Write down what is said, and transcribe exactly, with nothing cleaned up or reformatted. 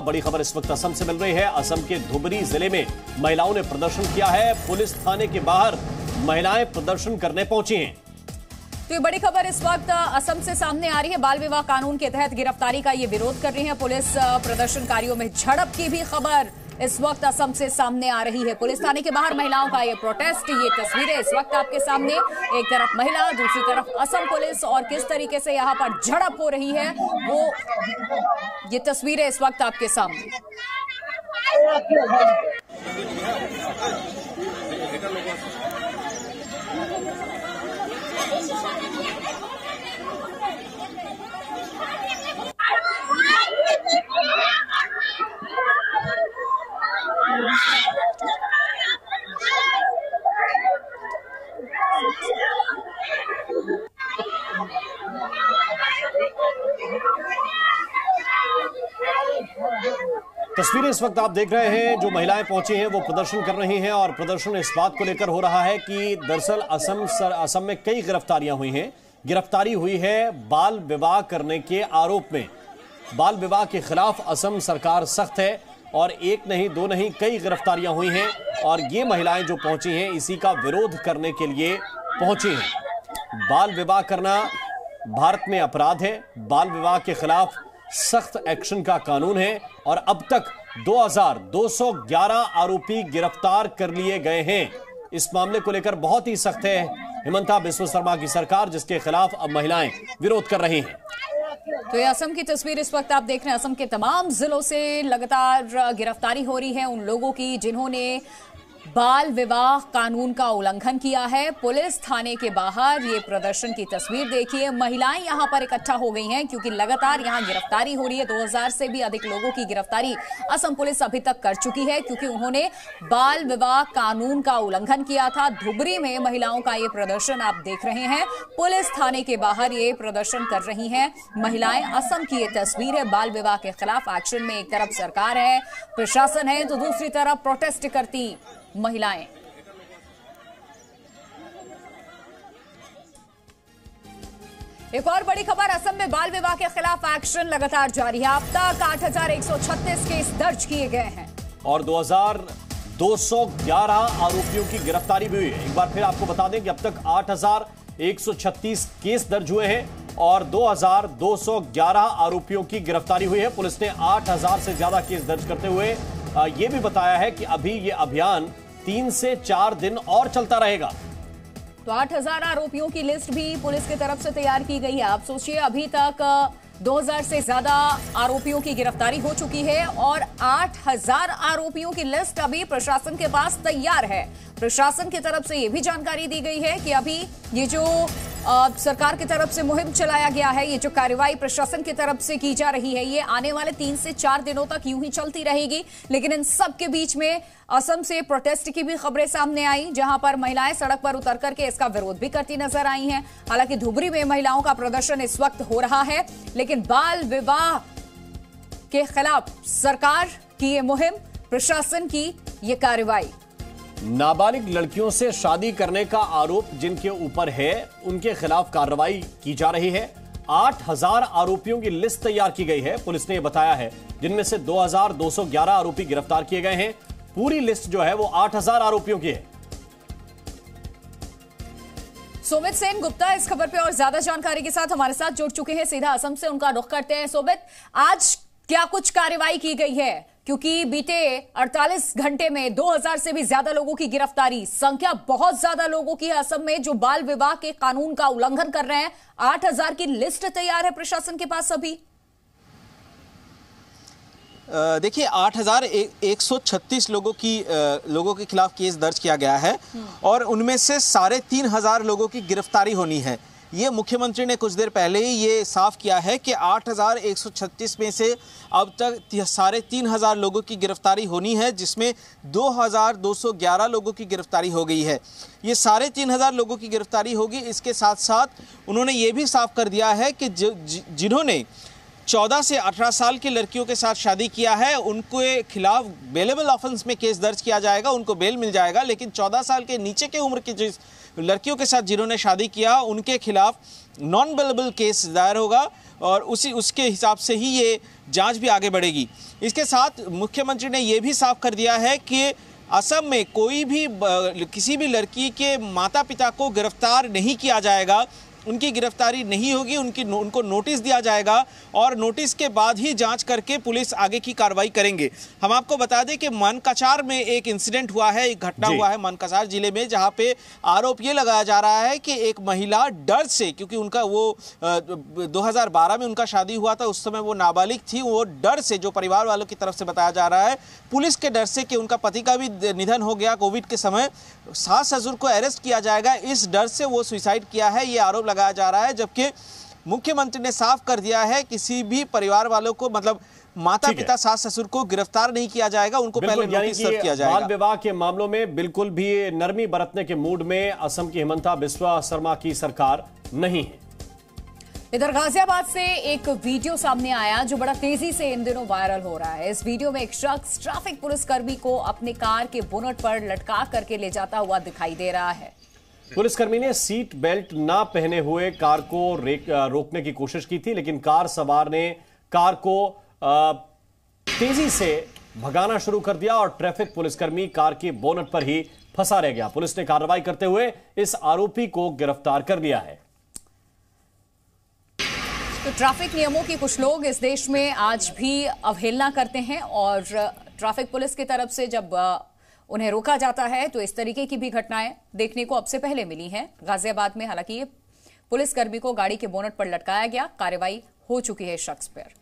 बड़ी खबर इस वक्त असम से मिल रही है। असम के धुबरी जिले में महिलाओं ने प्रदर्शन किया है। पुलिस थाने के बाहर महिलाएं प्रदर्शन करने पहुंची हैं। तो ये बड़ी खबर इस वक्त असम से सामने आ रही है। बाल विवाह कानून के तहत गिरफ्तारी का ये विरोध कर रही है। पुलिस प्रदर्शनकारियों में झड़प की भी खबर इस वक्त असम से सामने आ रही है। पुलिस थाने के बाहर महिलाओं का ये प्रोटेस्ट, ये तस्वीरें इस वक्त आपके सामने। एक तरफ महिला, दूसरी तरफ असम पुलिस, और किस तरीके से यहाँ पर झड़प हो रही है वो ये तस्वीरें इस वक्त आपके सामने। तस्वीरें इस वक्त आप देख रहे हैं। जो महिलाएं पहुंची हैं वो प्रदर्शन कर रही हैं, और प्रदर्शन इस बात को लेकर हो रहा है कि दरअसल असम असम में कई गिरफ्तारियां हुई हैं। गिरफ्तारी हुई है बाल विवाह करने के आरोप में। बाल विवाह के खिलाफ असम सरकार सख्त है, और एक नहीं दो नहीं कई गिरफ्तारियां हुई हैं, और ये महिलाएं जो पहुंची हैं इसी का विरोध करने के लिए पहुंची हैं। बाल विवाह करना भारत में अपराध है। बाल विवाह के खिलाफ सख्त एक्शन का कानून है, और अब तक दो हज़ार दो सौ ग्यारह आरोपी गिरफ्तार कर लिए गए हैं। इस मामले को लेकर बहुत ही सख्त है हिमंता बिस्वा सरमा की सरकार, जिसके खिलाफ अब महिलाएं विरोध कर रही हैं। तो ये असम की तस्वीर इस वक्त आप देख रहे हैं। असम के तमाम जिलों से लगातार गिरफ्तारी हो रही है उन लोगों की जिन्होंने बाल विवाह कानून का उल्लंघन किया है। पुलिस थाने के बाहर ये प्रदर्शन की तस्वीर देखिए। महिलाएं यहां पर इकट्ठा हो गई हैं क्योंकि लगातार यहां गिरफ्तारी हो रही है। दो हज़ार से भी अधिक लोगों की गिरफ्तारी असम पुलिस अभी तक कर चुकी है, क्योंकि उन्होंने बाल विवाह कानून का उल्लंघन किया था। धुबरी में महिलाओं का ये प्रदर्शन आप देख रहे हैं। पुलिस थाने के बाहर ये प्रदर्शन कर रही हैं महिलाएं। असम की ये तस्वीर है। बाल विवाह के खिलाफ एक्शन में एक तरफ सरकार है, प्रशासन है, तो दूसरी तरफ प्रोटेस्ट करती महिलाएं। एक और बड़ी खबर, असम में बाल विवाह के खिलाफ एक्शन लगातार जारी है। अब तक आठ हजार एक सौ छत्तीस केस दर्ज किए गए हैं, और दो हज़ार दो सौ ग्यारह आरोपियों की गिरफ्तारी भी हुई है। एक बार फिर आपको बता दें कि अब तक आठ हजार एक सौ छत्तीस केस दर्ज हुए हैं, और दो हज़ार दो सौ ग्यारह आरोपियों की गिरफ्तारी हुई है। पुलिस ने आठ हजार से ज्यादा केस दर्ज करते हुए यह भी बताया है कि अभी ये अभियान तीन से चार दिन और चलता रहेगा। तो आठ हज़ार आरोपियों की लिस्ट भी पुलिस की तरफ से तैयार की गई है। आप सोचिए, अभी तक दो हज़ार से ज्यादा आरोपियों की गिरफ्तारी हो चुकी है, और आठ हज़ार आरोपियों की लिस्ट अभी प्रशासन के पास तैयार है। प्रशासन की तरफ से ये भी जानकारी दी गई है कि अभी ये जो आ, सरकार की तरफ से मुहिम चलाया गया है, ये जो कार्रवाई प्रशासन की तरफ से की जा रही है, ये आने वाले तीन से चार दिनों तक यूं ही चलती रहेगी। लेकिन इन सब के बीच में असम से प्रोटेस्ट की भी खबरें सामने आई, जहां पर महिलाएं सड़क पर उतर करके इसका विरोध भी करती नजर आई हैं। हालांकि धुबरी में महिलाओं का प्रदर्शन इस वक्त हो रहा है, लेकिन बाल विवाह के खिलाफ सरकार की ये मुहिम, प्रशासन की ये कार्रवाई। नाबालिग लड़कियों से शादी करने का आरोप जिनके ऊपर है उनके खिलाफ कार्रवाई की जा रही है। आठ हज़ार आरोपियों की लिस्ट तैयार की गई है, पुलिस ने बताया है, जिनमें से दो हज़ार दो सौ ग्यारह आरोपी गिरफ्तार किए गए हैं। पूरी लिस्ट जो है वो आठ हज़ार आरोपियों की है। सुमित सेन गुप्ता इस खबर पे और ज्यादा जानकारी के साथ हमारे साथ जुड़ चुके हैं। सीधा असम से उनका रुख करते हैं। सुमित, आज क्या कुछ कार्रवाई की गई है, क्योंकि बीते अड़तालीस घंटे में दो हज़ार से भी ज्यादा लोगों की गिरफ्तारी, संख्या बहुत ज्यादा लोगों की है असम में जो बाल विवाह के कानून का उल्लंघन कर रहे हैं। आठ हज़ार की लिस्ट तैयार है प्रशासन के पास अभी। देखिए, आठ हज़ार एक सौ छत्तीस लोगों की लोगों के खिलाफ केस दर्ज किया गया है, और उनमें से साढ़े तीन हजार लोगों की गिरफ्तारी होनी है। ये मुख्यमंत्री ने कुछ देर पहले ही ये साफ किया है कि आठ हज़ार एक सौ छत्तीस में से अब तक साढ़े तीन हज़ार लोगों की गिरफ्तारी होनी है, जिसमें दो हज़ार दो सौ ग्यारह लोगों की गिरफ्तारी हो गई है। ये साढ़े तीन हज़ार लोगों की गिरफ्तारी होगी। इसके साथ साथ उन्होंने ये भी साफ कर दिया है कि जिन्होंने चौदह से अठारह साल की लड़कियों के साथ शादी किया है, उनके खिलाफ बेलेबल ऑफेंस में केस दर्ज किया जाएगा, उनको बेल मिल जाएगा। लेकिन चौदह साल के नीचे के उम्र की जिस लड़कियों के साथ जिन्होंने शादी किया उनके खिलाफ नॉन बेलेबल केस दायर होगा और उसी उसके हिसाब से ही ये जांच भी आगे बढ़ेगी। इसके साथ मुख्यमंत्री ने यह भी साफ कर दिया है कि असम में कोई भी किसी भी लड़की के माता पिता को गिरफ्तार नहीं किया जाएगा, उनकी गिरफ्तारी नहीं होगी, उनकी नो, उनको नोटिस दिया जाएगा और नोटिस के बाद ही जांच करके पुलिस आगे की कार्रवाई करेंगे। हम आपको बता दें कि मानकाचार में एक इंसिडेंट हुआ है, एक घटना हुआ है मानकाचार जिले में, जहां पे आरोप ये लगाया जा रहा है कि एक महिला डर से, क्योंकि उनका वो दो हज़ार बारह में उनका शादी हुआ था, उस समय वो नाबालिग थी, वो डर से, जो परिवार वालों की तरफ से बताया जा रहा है, पुलिस के डर से कि उनका पति का भी निधन हो गया कोविड के समय, सास ससुर को अरेस्ट किया जाएगा, इस डर से वो सुसाइड किया है, ये आरोप लगाया जा रहा है। जबकि मुख्यमंत्री ने साफ कर दिया है किसी भी परिवार वालों को, मतलब माता पिता सास ससुर को गिरफ्तार नहीं किया जाएगा, उनको पहले नोटिस सर्व किया जाएगा। बाल विवाह के मामलों में बिल्कुल भी नरमी बरतने के मूड में असम की हिमंता बिस्वा सरमा की सरकार नहीं है। इधर गाजियाबाद से एक वीडियो सामने आया जो बड़ा तेजी से इन दिनों वायरल हो रहा है। इस वीडियो में एक शख्स ट्रैफिक पुलिसकर्मी को अपने कार के बोनट पर लटका करके ले जाता हुआ दिखाई दे रहा है। पुलिसकर्मी ने सीट बेल्ट ना पहने हुए कार को रोकने की कोशिश की थी, लेकिन कार सवार ने कार को आ, तेजी से भगाना शुरू कर दिया और ट्रैफिक पुलिसकर्मी कार के बोनट पर ही फंसा रह गया। पुलिस ने कार्रवाई करते हुए इस आरोपी को गिरफ्तार कर लिया है। तो ट्रैफिक नियमों की कुछ लोग इस देश में आज भी अवहेलना करते हैं और ट्रैफिक पुलिस की तरफ से जब उन्हें रोका जाता है तो इस तरीके की भी घटनाएं देखने को अब से पहले मिली हैं गाजियाबाद में। हालांकि ये पुलिसकर्मी को गाड़ी के बोनट पर लटकाया गया, कार्रवाई हो चुकी है शख्स पर।